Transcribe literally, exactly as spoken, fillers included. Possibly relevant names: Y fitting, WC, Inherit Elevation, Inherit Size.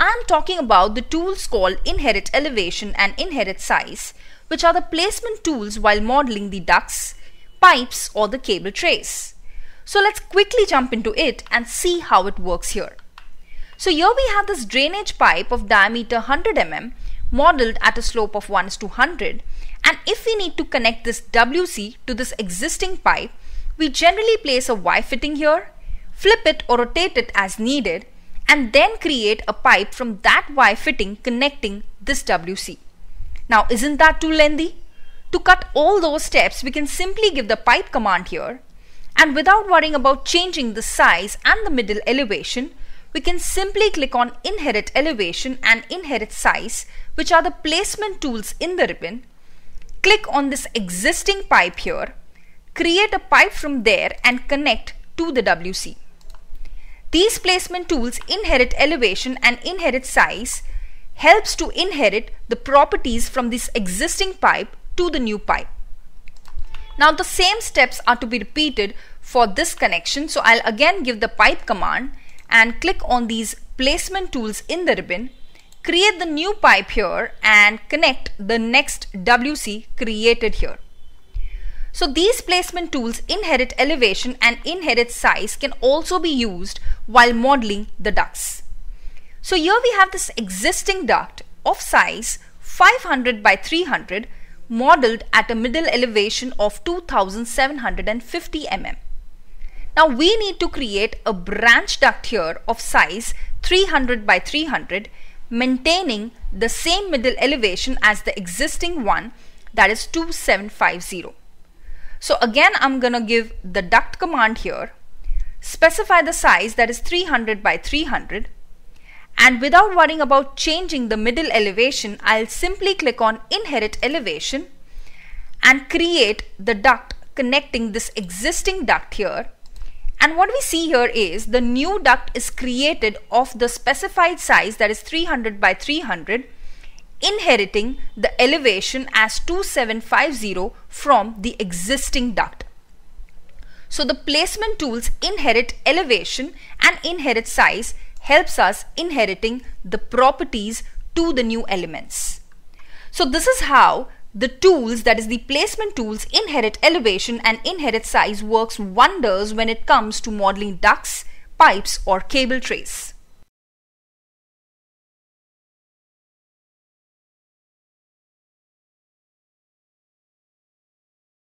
I am talking about the tools called Inherit Elevation and Inherit Size, which are the placement tools while modeling the ducts, pipes or the cable trays. So let's quickly jump into it and see how it works here. So here we have this drainage pipe of diameter one hundred millimeters modeled at a slope of one is to one hundred, and if we need to connect this W C to this existing pipe, we generally place a Y fitting here, flip it or rotate it as needed, and then create a pipe from that Y fitting connecting this W C. Now isn't that too lengthy? To cut all those steps, we can simply give the pipe command here, and without worrying about changing the size and the middle elevation, we can simply click on Inherit Elevation and Inherit Size, which are the placement tools in the ribbon, click on this existing pipe here, create a pipe from there and connect to the W C. These placement tools, Inherit Elevation and Inherit Size, helps to inherit the properties from this existing pipe to the new pipe. Now the same steps are to be repeated for this connection, so I'll again give the pipe command and click on these placement tools in the ribbon, create the new pipe here and connect the next W C created here. So these placement tools, Inherit Elevation and Inherit Size, can also be used while modeling the ducts. So here we have this existing duct of size five hundred by three hundred modeled at a middle elevation of two thousand seven hundred fifty millimeters. Now we need to create a branch duct here of size three hundred by three hundred, maintaining the same middle elevation as the existing one, that is two seven five zero. So again I'm gonna give the duct command here, specify the size, that is three hundred by three hundred, and without worrying about changing the middle elevation, I'll simply click on Inherit Elevation and create the duct connecting this existing duct here. And what we see here is the new duct is created of the specified size, that is three hundred by three hundred, inheriting the elevation as two seven five zero from the existing duct. So the placement tools, Inherit Elevation and Inherit Size, helps us inheriting the properties to the new elements. So this is how the tools, that is the placement tools, Inherit Elevation and Inherit Size, works wonders when it comes to modeling ducts, pipes or cable trays.